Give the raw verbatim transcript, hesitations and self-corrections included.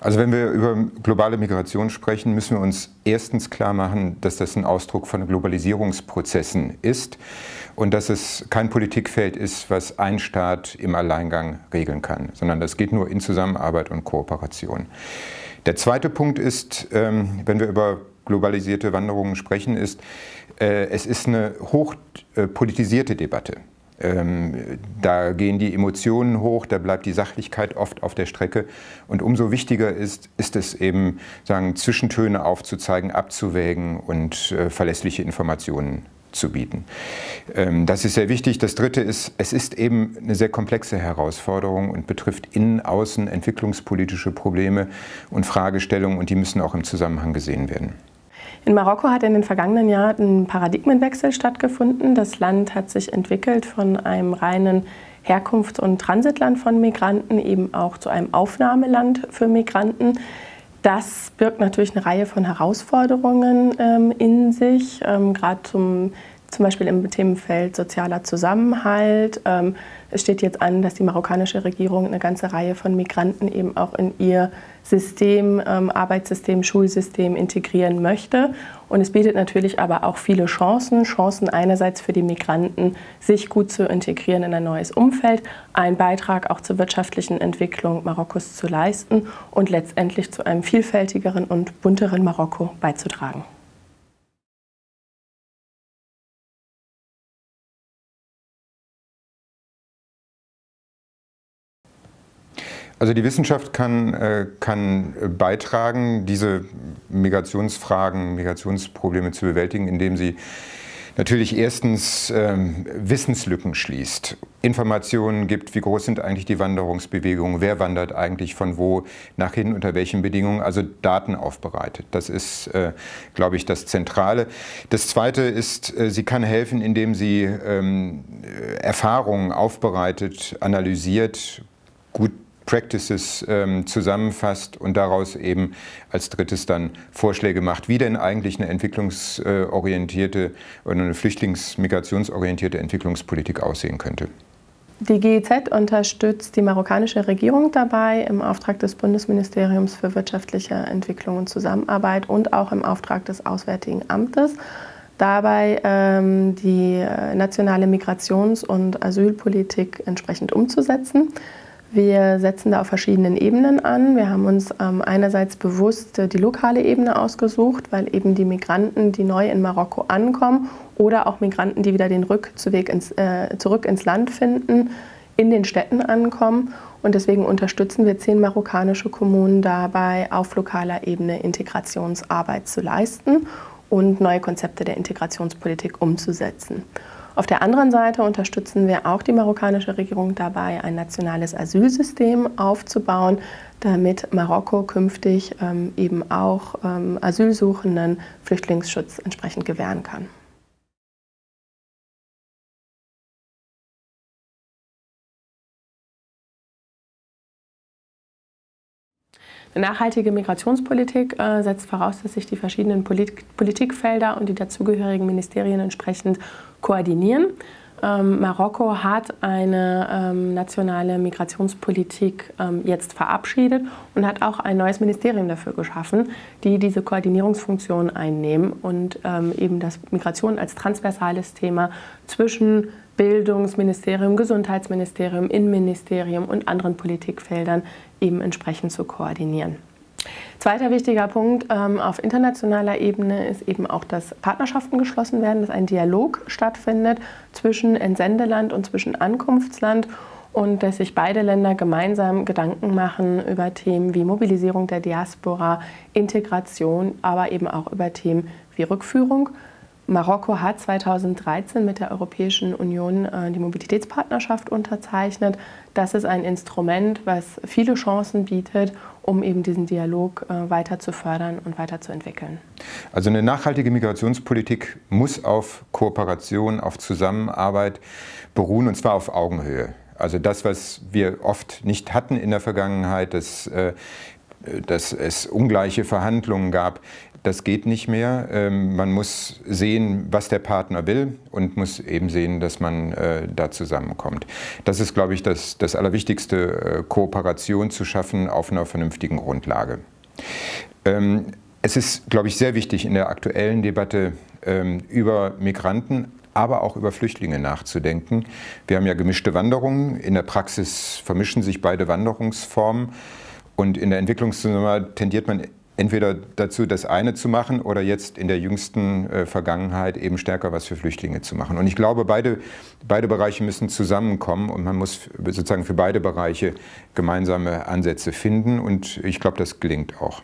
Also wenn wir über globale Migration sprechen, müssen wir uns erstens klar machen, dass das ein Ausdruck von Globalisierungsprozessen ist und dass es kein Politikfeld ist, was ein Staat im Alleingang regeln kann, sondern das geht nur in Zusammenarbeit und Kooperation. Der zweite Punkt ist, wenn wir über globalisierte Wanderungen sprechen, ist, es ist eine hochpolitisierte Debatte. Ähm, da gehen die Emotionen hoch, da bleibt die Sachlichkeit oft auf der Strecke. Und umso wichtiger ist, ist es eben, sagen, Zwischentöne aufzuzeigen, abzuwägen und äh, verlässliche Informationen zu bieten. Ähm, das ist sehr wichtig. Das Dritte ist, es ist eben eine sehr komplexe Herausforderung und betrifft innen, außen, entwicklungspolitische Probleme und Fragestellungen, und die müssen auch im Zusammenhang gesehen werden. In Marokko hat in den vergangenen Jahren ein Paradigmenwechsel stattgefunden. Das Land hat sich entwickelt von einem reinen Herkunfts- und Transitland von Migranten eben auch zu einem Aufnahmeland für Migranten. Das birgt natürlich eine Reihe von Herausforderungen ähm, in sich, ähm, gerade zum zum Beispiel im Themenfeld sozialer Zusammenhalt. Ähm, es steht jetzt an, dass die marokkanische Regierung eine ganze Reihe von Migranten eben auch in ihr System, ähm, Arbeitssystem, Schulsystem integrieren möchte. Und es bietet natürlich aber auch viele Chancen. Chancen einerseits für die Migranten, sich gut zu integrieren in ein neues Umfeld, einen Beitrag auch zur wirtschaftlichen Entwicklung Marokkos zu leisten und letztendlich zu einem vielfältigeren und bunteren Marokko beizutragen. Also die Wissenschaft kann, kann beitragen, diese Migrationsfragen, Migrationsprobleme zu bewältigen, indem sie natürlich erstens ähm, Wissenslücken schließt, Informationen gibt, wie groß sind eigentlich die Wanderungsbewegungen, wer wandert eigentlich von wo nach hin, unter welchen Bedingungen, also Daten aufbereitet. Das ist, äh, glaube ich, das Zentrale. Das Zweite ist, äh, sie kann helfen, indem sie ähm, Erfahrungen aufbereitet, analysiert, gut Practices ähm, zusammenfasst und daraus eben als drittes dann Vorschläge macht, wie denn eigentlich eine entwicklungsorientierte oder eine flüchtlingsmigrationsorientierte Entwicklungspolitik aussehen könnte. Die G I Z unterstützt die marokkanische Regierung dabei im Auftrag des Bundesministeriums für wirtschaftliche Entwicklung und Zusammenarbeit und auch im Auftrag des Auswärtigen Amtes, dabei ähm, die nationale Migrations- und Asylpolitik entsprechend umzusetzen. Wir setzen da auf verschiedenen Ebenen an. Wir haben uns ähm, einerseits bewusst die lokale Ebene ausgesucht, weil eben die Migranten, die neu in Marokko ankommen oder auch Migranten, die wieder den Rückweg ins, äh, zurück ins Land finden, in den Städten ankommen. Und deswegen unterstützen wir zehn marokkanische Kommunen dabei, auf lokaler Ebene Integrationsarbeit zu leisten und neue Konzepte der Integrationspolitik umzusetzen. Auf der anderen Seite unterstützen wir auch die marokkanische Regierung dabei, ein nationales Asylsystem aufzubauen, damit Marokko künftig ähm, eben auch ähm, Asylsuchenden Flüchtlingsschutz entsprechend gewähren kann. Eine nachhaltige Migrationspolitik äh, setzt voraus, dass sich die verschiedenen Polit Politikfelder und die dazugehörigen Ministerien entsprechend koordinieren. Ähm, Marokko hat eine ähm, nationale Migrationspolitik ähm, jetzt verabschiedet und hat auch ein neues Ministerium dafür geschaffen, die diese Koordinierungsfunktion einnehmen und ähm, eben das Migration als transversales Thema zwischen Bildungsministerium, Gesundheitsministerium, Innenministerium und anderen Politikfeldern eben entsprechend zu koordinieren. Zweiter wichtiger Punkt ähm, auf internationaler Ebene ist eben auch, dass Partnerschaften geschlossen werden, dass ein Dialog stattfindet zwischen Entsendeland und zwischen Ankunftsland und dass sich beide Länder gemeinsam Gedanken machen über Themen wie Mobilisierung der Diaspora, Integration, aber eben auch über Themen wie Rückführung. Marokko hat zweitausenddreizehn mit der Europäischen Union die Mobilitätspartnerschaft unterzeichnet. Das ist ein Instrument, was viele Chancen bietet, um eben diesen Dialog weiter zu fördern und weiter zu entwickeln. Also eine nachhaltige Migrationspolitik muss auf Kooperation, auf Zusammenarbeit beruhen, und zwar auf Augenhöhe. Also das, was wir oft nicht hatten in der Vergangenheit, dass, dass es ungleiche Verhandlungen gab, Das geht nicht mehr. Ähm, man muss sehen, was der Partner will und muss eben sehen, dass man äh, da zusammenkommt. Das ist, glaube ich, das, das Allerwichtigste, äh, Kooperation zu schaffen auf einer vernünftigen Grundlage. Ähm, es ist, glaube ich, sehr wichtig, in der aktuellen Debatte ähm, über Migranten, aber auch über Flüchtlinge nachzudenken. Wir haben ja gemischte Wanderungen. In der Praxis vermischen sich beide Wanderungsformen. Und in der Entwicklungszusammenarbeit tendiert man entweder dazu, das eine zu machen oder jetzt in der jüngsten äh, Vergangenheit eben stärker was für Flüchtlinge zu machen. Und ich glaube, beide, beide Bereiche müssen zusammenkommen und man muss sozusagen für beide Bereiche gemeinsame Ansätze finden. Und ich glaube, das gelingt auch.